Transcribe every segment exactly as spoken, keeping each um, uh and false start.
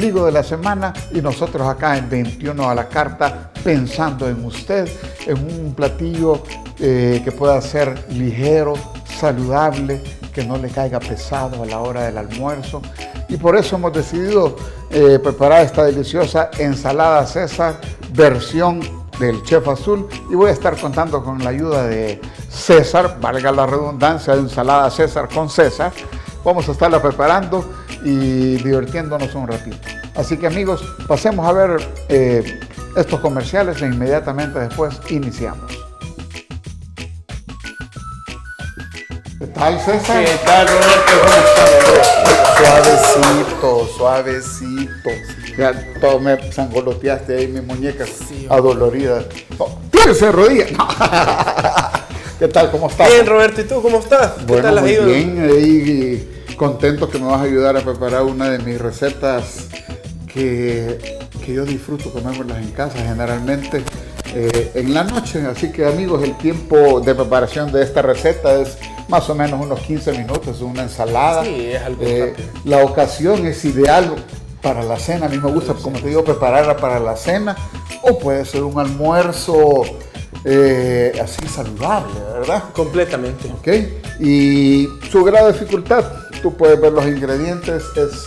ombligo de la semana y nosotros acá en veintiuno a la Carta pensando en usted, en un platillo eh, que pueda ser ligero, saludable, que no le caiga pesado a la hora del almuerzo. Y por eso hemos decidido eh, preparar esta deliciosa ensalada César versión del Chef Azul, y voy a estar contando con la ayuda de César, valga la redundancia, de ensalada César con César. Vamos a estarla preparando y divirtiéndonos un ratito. Así que amigos, pasemos a ver eh, estos comerciales e inmediatamente después iniciamos. ¿Qué tal, César? ¿Qué tal, Roberto? Suavecito, suavecito. Ya todo me sangoloteaste ahí, mis muñecas sí, adoloridas. Oh, ¡tírese rodilla! No. ¿Qué tal? ¿Cómo estás? Bien, Roberto. ¿Y tú? ¿Cómo estás? ¿Qué bueno, tal has muy ido? Bien, ahí contento que me vas a ayudar a preparar una de mis recetas que, que yo disfruto comérmelas en casa generalmente eh, en la noche. Así que, amigos, el tiempo de preparación de esta receta es más o menos unos quince minutos, una ensalada. Sí, es algo eh, la ocasión es ideal para la cena. A mí me gusta, como te digo, prepararla para la cena, o puede ser un almuerzo eh, así saludable, ¿verdad? Completamente. Ok. Y su grado de dificultad, tú puedes ver los ingredientes, es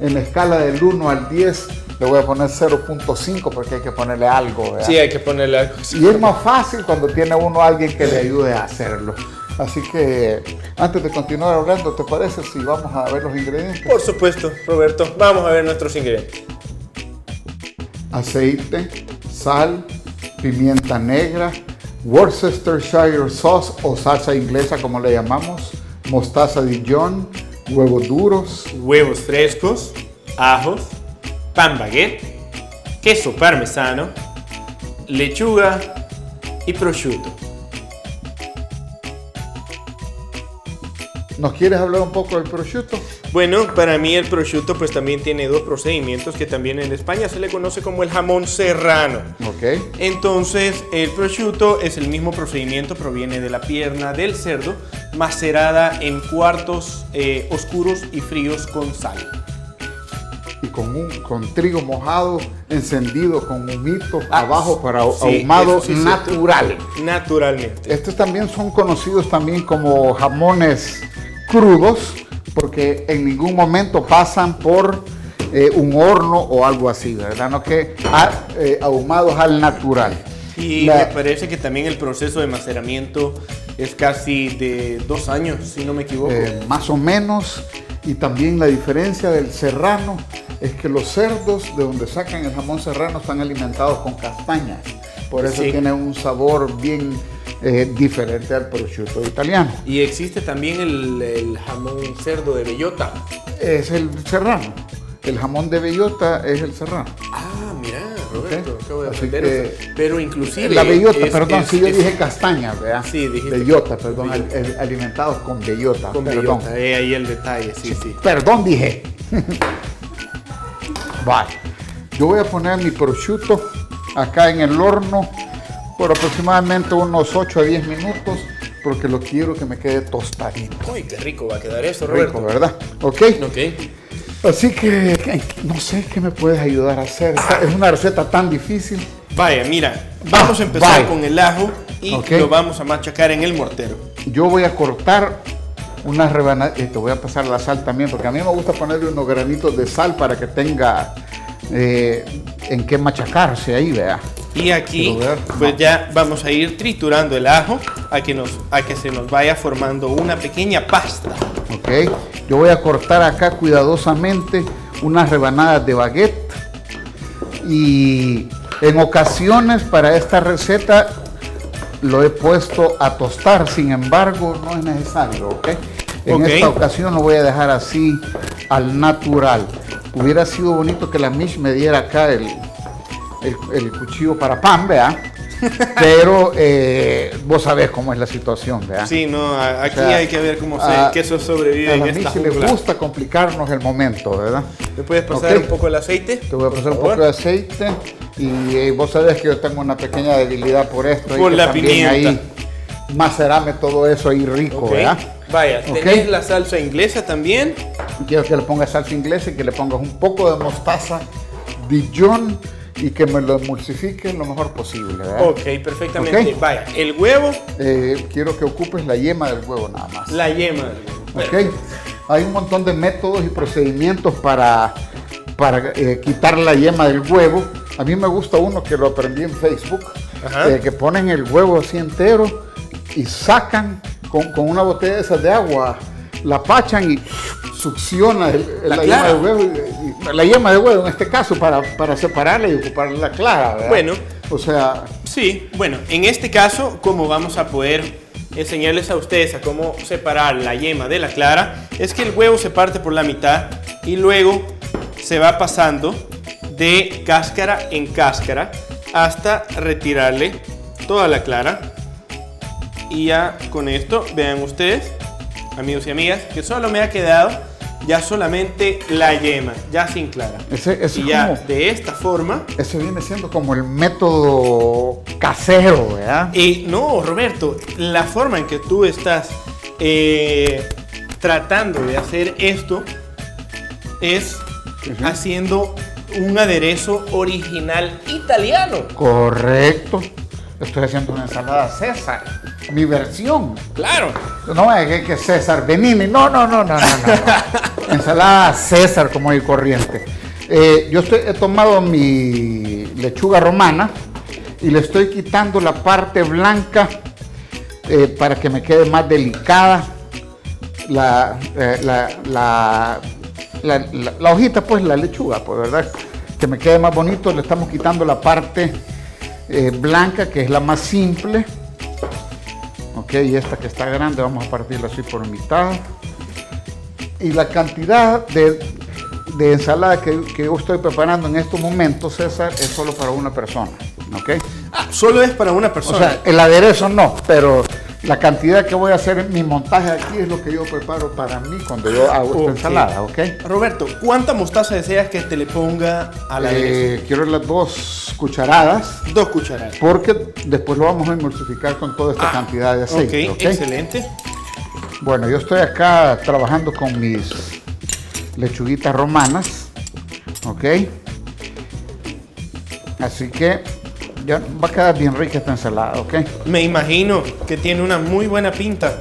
en la escala del uno al diez. Le voy a poner cero punto cinco porque hay que ponerle algo, ¿verdad? Sí, hay que ponerle algo. Sí. Y es más fácil cuando tiene uno a alguien que le ayude a hacerlo. Así que antes de continuar hablando, ¿te parece si vamos a ver los ingredientes? Por supuesto, Roberto. Vamos a ver nuestros ingredientes. Aceite, sal, pimienta negra, Worcestershire sauce o salsa inglesa como le llamamos, mostaza Dijon, huevos duros, huevos frescos, ajos, pan baguette, queso parmesano, lechuga y prosciutto. ¿Nos quieres hablar un poco del prosciutto? Bueno, para mí el prosciutto pues también tiene dos procedimientos que también en España se le conoce como el jamón serrano. Ok. Entonces el prosciutto es el mismo procedimiento, proviene de la pierna del cerdo macerada en cuartos eh, oscuros y fríos con sal. Y con, un, con trigo mojado, encendido, con humito ah, abajo para sí, ahumado sí, natural. Naturalmente. Estos también son conocidos también como jamones crudos porque en ningún momento pasan por eh, un horno o algo así, ¿verdad? No que a, eh, ahumados al natural. Y La, me parece que también el proceso de maceramiento es casi de dos años, si no me equivoco. Eh, más o menos. Y también la diferencia del serrano es que los cerdos de donde sacan el jamón serrano están alimentados con castañas. Por eso sí, tiene un sabor bien eh, diferente al prosciutto italiano. Y existe también el, el jamón cerdo de bellota. Es el serrano. El jamón de bellota es el serrano. Ah, mira, Roberto, ¿okay? Acabo de aprender eso. Pero inclusive... La bellota, es, perdón, es, si yo es, dije castaña, ¿verdad? Sí, dijiste. Bellota, perdón, al, el, alimentados con bellota. Con perdón. Bellota, eh, ahí el detalle, sí, sí. sí. Perdón, dije. Vale, yo voy a poner mi prosciutto acá en el horno por aproximadamente unos ocho a diez minutos porque lo quiero que me quede tostadito. Uy, qué rico va a quedar eso, Roberto. Rico, ¿verdad? Ok. Ok. Así que no sé qué me puedes ayudar a hacer. Es una receta tan difícil. Vaya, mira, vamos a empezar Bye. con el ajo y okay. lo vamos a machacar en el mortero. Yo voy a cortar unas rebanadas. Te voy a pasar la sal también, porque a mí me gusta ponerle unos granitos de sal para que tenga eh, en qué machacarse ahí, vea. Y aquí, pues ya vamos a ir triturando el ajo a que, nos, a que se nos vaya formando una pequeña pasta. Ok, yo voy a cortar acá cuidadosamente unas rebanadas de baguette. Y en ocasiones para esta receta lo he puesto a tostar, sin embargo no es necesario, ¿ok? En okay. esta ocasión lo voy a dejar así al natural. Hubiera sido bonito que la Mish me diera acá el... El, el cuchillo para pan, ¿verdad? Pero eh, vos sabés cómo es la situación, ¿verdad? Sí, no, aquí o sea, hay que ver cómo se, a, el queso sobrevive en esta jungla. A mí le gusta complicarnos el momento, ¿verdad? ¿Me puedes pasar okay. un poco el aceite? Te voy a pasar un poco de aceite y eh, vos sabés que yo tengo una pequeña debilidad por esto. Por y la pimienta. Ahí macerame todo eso ahí rico, okay. ¿Verdad? Vaya, okay. Tenés la salsa inglesa también. Quiero que le pongas salsa inglesa y que le pongas un poco de mostaza Dijon y que me lo emulsifiques lo mejor posible, ¿verdad? Ok, perfectamente. Okay. Vaya, el huevo. Eh, quiero que ocupes la yema del huevo nada más. La yema del huevo. Ok. Bueno. Hay un montón de métodos y procedimientos para, para eh, quitar la yema del huevo. A mí me gusta uno que lo aprendí en Facebook, eh, que ponen el huevo así entero y sacan con, con una botella esa de agua, la pachan y succiona el, el, la, la, yema del huevo, y, y, la yema de huevo en este caso para, para separarla y ocupar la clara, ¿verdad? Bueno, o sea... Sí, bueno, en este caso, como vamos a poder enseñarles a ustedes a cómo separar la yema de la clara, es que el huevo se parte por la mitad y luego se va pasando de cáscara en cáscara hasta retirarle toda la clara. Y ya con esto, vean ustedes, amigos y amigas, que solo me ha quedado ya solamente la yema, ya sin clara. Ese, ese y ya como, de esta forma... Ese viene siendo como el método casero, ¿verdad? Eh, no, Roberto, la forma en que tú estás eh, tratando de hacer esto es uh-huh. haciendo un aderezo original italiano. Correcto. Estoy haciendo una ensalada César. Mi versión. Claro. No es que César Benini. No, no, no, no, no, no. Ensalada César, como hay corriente. Eh, yo estoy, he tomado mi lechuga romana y le estoy quitando la parte blanca eh, para que me quede más delicada la, eh, la, la, la, la, la hojita, pues la lechuga, pues, ¿verdad? Que me quede más bonito. Le estamos quitando la parte eh, blanca, que es la más simple. Ok, y esta que está grande vamos a partirla así por mitad. Y la cantidad de, de ensalada que, que yo estoy preparando en estos momentos, César, es solo para una persona. ¿Okay? Ah, solo es para una persona. O sea, el aderezo no, pero la cantidad que voy a hacer en mi montaje aquí es lo que yo preparo para mí cuando yo hago okay. esta ensalada. ¿Okay? Roberto, ¿cuánta mostaza deseas que te le ponga al aderezo? Eh, quiero las dos. cucharadas. Dos cucharadas. Porque después lo vamos a emulsificar con toda esta ah, cantidad de aceite. Okay, ok, excelente. Bueno, yo estoy acá trabajando con mis lechuguitas romanas. Ok. Así que ya va a quedar bien rica esta ensalada, ok. Me imagino que tiene una muy buena pinta.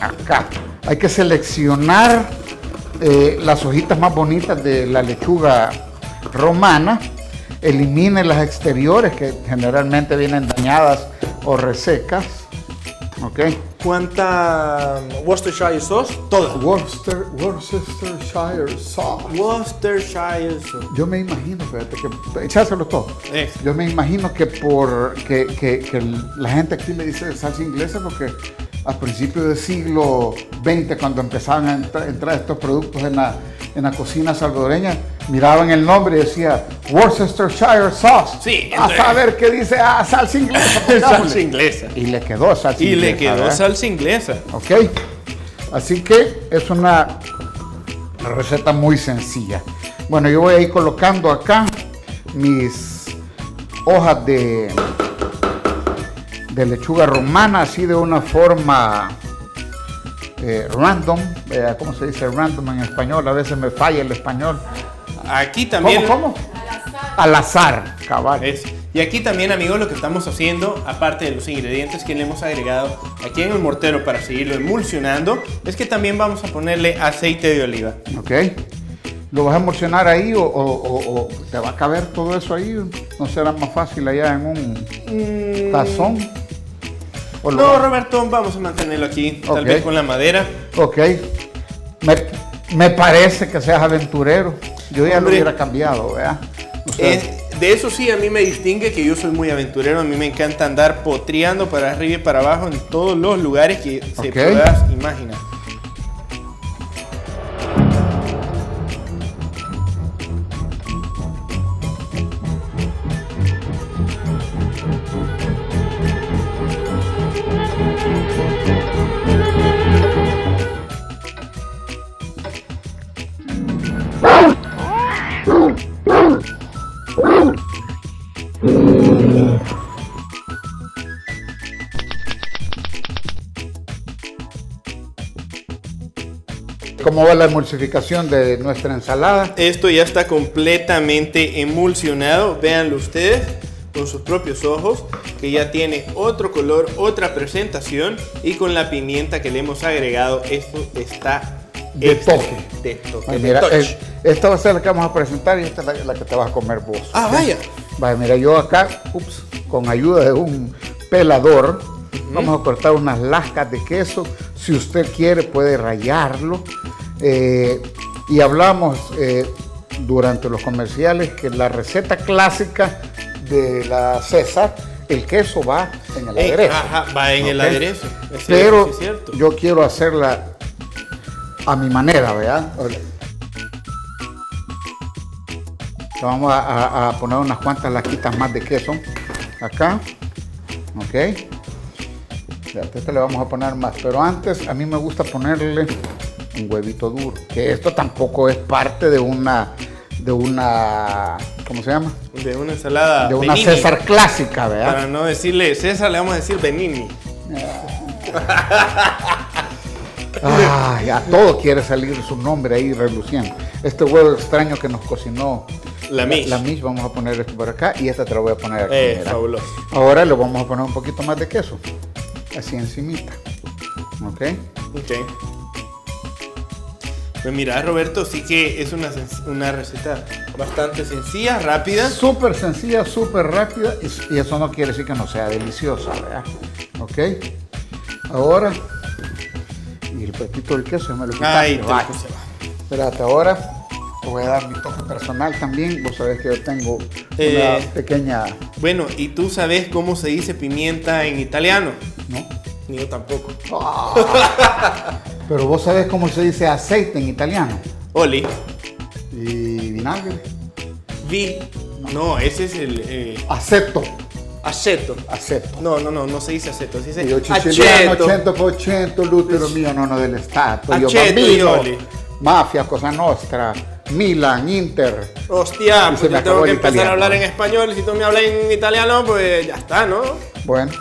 Acá hay que seleccionar eh, las hojitas más bonitas de la lechuga romana. Elimine las exteriores que generalmente vienen dañadas o resecas. Okay. ¿Cuánta Worcestershire sauce? Toda. Worcester, Worcestershire sauce. Worcestershire sauce. Yo me imagino, fíjate, que echáselo todo. Eh. Yo me imagino que, por, que, que, que la gente aquí le dice salsa inglesa porque a principios del siglo veinte, cuando empezaban a entra, entrar estos productos en la, en la cocina salvadoreña, miraban el nombre y decía Worcestershire sauce. Sí, a saber qué dice, ah, salsa inglesa. Salsa inglesa. Y le quedó salsa y inglesa. Y le quedó ¿verdad? Salsa inglesa. Ok. Así que es una receta muy sencilla. Bueno, yo voy a ir colocando acá mis hojas de, de lechuga romana, así de una forma... Eh, random, eh, ¿cómo se dice random en español? A veces me falla el español. Aquí también... ¿Cómo? ¿Cómo? Al azar. Al azar, cabal. Es. Y aquí también, amigos, lo que estamos haciendo, aparte de los ingredientes que le hemos agregado aquí en el mortero para seguirlo emulsionando, es que también vamos a ponerle aceite de oliva. Ok. ¿Lo vas a emulsionar ahí o, o, o, o te va a caber todo eso ahí? ¿No será más fácil allá en un mm. tazón? No, Roberto, vamos a mantenerlo aquí, okay. Tal vez con la madera. Ok. Me, me parece que seas aventurero. Yo ya Hombre, lo hubiera cambiado, ¿verdad? O sea, eh, de eso sí, a mí me distingue que yo soy muy aventurero. A mí me encanta andar potreando para arriba y para abajo en todos los lugares que okay. se puedas imaginar. ¿Cómo va la emulsificación de nuestra ensalada? Esto ya está completamente emulsionado, véanlo ustedes con sus propios ojos, que ya tiene otro color, otra presentación, y con la pimienta que le hemos agregado, esto está de extra, toque. De toque. Ay, mira, de el, esta va a ser la que vamos a presentar y esta es la, la que te vas a comer vos. Ah, ¿sí? Vaya. Vaya, mira, yo acá, ups, con ayuda de un pelador, uh-huh, vamos a cortar unas lascas de queso. Si usted quiere, puede rallarlo. Eh, y hablamos eh, durante los comerciales que la receta clásica de la César, el queso va en el aderezo. Ajá, va en, ¿okay?, el aderezo. Es Pero es cierto. Yo quiero hacerla a mi manera, ¿verdad? Vamos a, a, a poner unas cuantas laquitas más de queso acá, ok. Ya, a este le vamos a poner más, pero antes a mí me gusta ponerle un huevito duro, que esto tampoco es parte de una, de una, ¿cómo se llama? De una ensalada. De una Benini. César clásica, ¿verdad? Para no decirle César, le vamos a decir Benini. Ah. Ay, a todo quiere salir su nombre ahí reluciendo. Este huevo extraño que nos cocinó la miche. La, la miche, vamos a poner esto por acá y esta te la voy a poner aquí. Eh, fabuloso. Ahora le vamos a poner un poquito más de queso, así encimita. ¿Ok? Ok. Pues mira, Roberto, sí que es una, una receta bastante sencilla, rápida. Súper sencilla, súper rápida, y, y eso no quiere decir que no sea deliciosa, ¿verdad? ¿Ok? Ahora... y el poquito del queso me lo quitamos. Ahí te lo puse. Espérate, ahora te voy a dar mi toque personal también. Vos sabés que yo tengo eh, una pequeña... Bueno, ¿y tú sabes cómo se dice pimienta en italiano? No. Ni yo tampoco. Oh. Pero vos sabés cómo se dice aceite en italiano. Oli. ¿Y vinagre? Vi. No, no, ese es el... Eh... Aceto. Aceto. Aceto. No, no, no, no se dice aceto, se dice yo chichiliano, ochenta por ciento Lutero mío, no, no del Stato. Aceto, yo bambino, mafia, cosa nostra, Milan, Inter. Hostia, pues yo tengo que empezar italiano. A hablar en español, y si tú me hablas en italiano, pues ya está, ¿no? Bueno.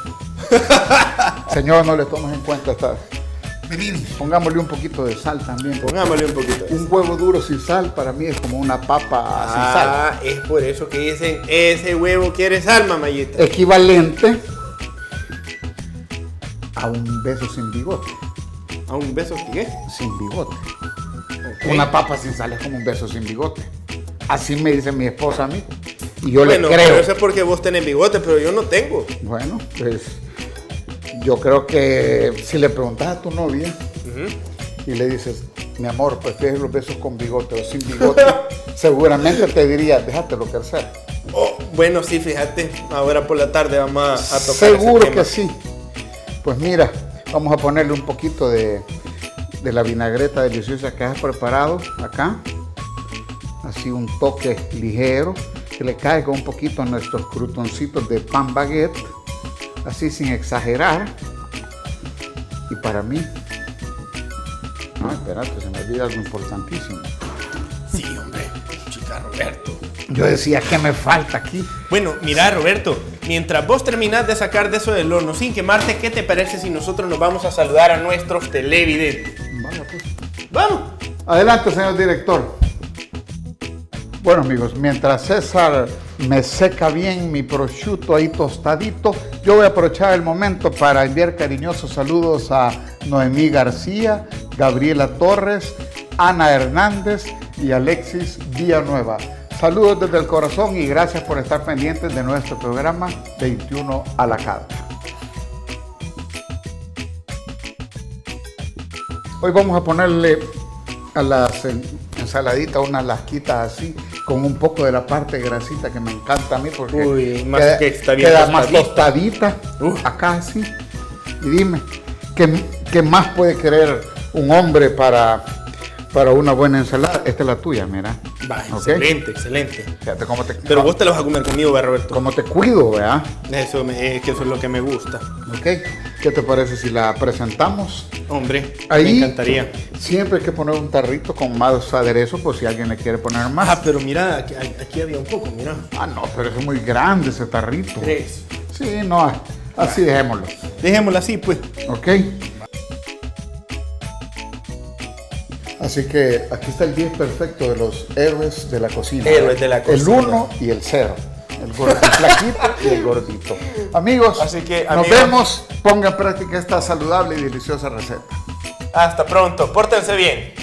Señor, no le tomes en cuenta esta... Pongámosle un poquito de sal también. Pongámosle un poquito de sal. Un huevo duro sin sal para mí es como una papa ah, sin sal. Ah, es por eso que dicen, ese huevo quiere sal, mamayita. Equivalente a un beso sin bigote. ¿A un beso qué? Sin bigote. Okay. Una papa sin sal es como un beso sin bigote. Así me dice mi esposa a mí. Y yo bueno, le creo. Bueno, eso es porque vos tenés bigote, pero yo no tengo. Bueno, pues... yo creo que si le preguntas a tu novia, uh-huh, y le dices, mi amor, prefieres los besos con bigote o sin bigote, seguramente te diría, déjatelo crecer. Oh, bueno, sí, fíjate, ahora por la tarde vamos a, a tocar seguro ese tema. Que sí. Pues mira, vamos a ponerle un poquito de, de la vinagreta deliciosa que has preparado acá. Así un toque ligero, que le caiga un poquito a nuestros crutoncitos de pan baguette. Así sin exagerar. Y para mí... no, espérate, se me olvida algo importantísimo. Sí, hombre, chica Roberto. Yo decía, ¿qué me falta aquí? Bueno, mira Roberto, mientras vos terminás de sacar de eso del horno sin quemarte, ¿qué te parece si nosotros nos vamos a saludar a nuestros televidentes? Vale, pues. ¡Vamos! Adelante, señor director. Bueno, amigos, mientras César me seca bien mi prosciutto ahí tostadito, yo voy a aprovechar el momento para enviar cariñosos saludos a Noemí García, Gabriela Torres, Ana Hernández y Alexis Villanueva. Saludos desde el corazón y gracias por estar pendientes de nuestro programa veintiuno a la Carta. Hoy vamos a ponerle a las ensaladitas unas lasquitas así, con un poco de la parte grasita que me encanta a mí porque uy, más queda, que está bien queda más tostadita uh. acá así. Y dime, ¿qué, ¿qué más puede querer un hombre para, para una buena ensalada? Esta es la tuya, mira. Va, ¿okay? Excelente, excelente. Fíjate cómo te, pero no, vos te la vas a comer conmigo, ¿verdad, Roberto? Como te cuido, ¿verdad? Eso, me, es que eso es lo que me gusta. Ok, ¿qué te parece si la presentamos? Hombre, ahí, me encantaría. Siempre hay que poner un tarrito con más aderezo por si alguien le quiere poner más. Ah, pero mira, aquí, aquí había un poco, mira. Ah, no, pero es muy grande ese tarrito. Tres. Sí, no, así vale. Dejémoslo. Dejémoslo así, pues. Ok. Así que aquí está el diez perfecto de los héroes de la cocina. Héroes de la cocina. El uno y el cero. El gordito flaquito y el gordito. Amigos, Así que, nos amigos, vemos. Pongan en práctica esta saludable y deliciosa receta. Hasta pronto. Pórtense bien.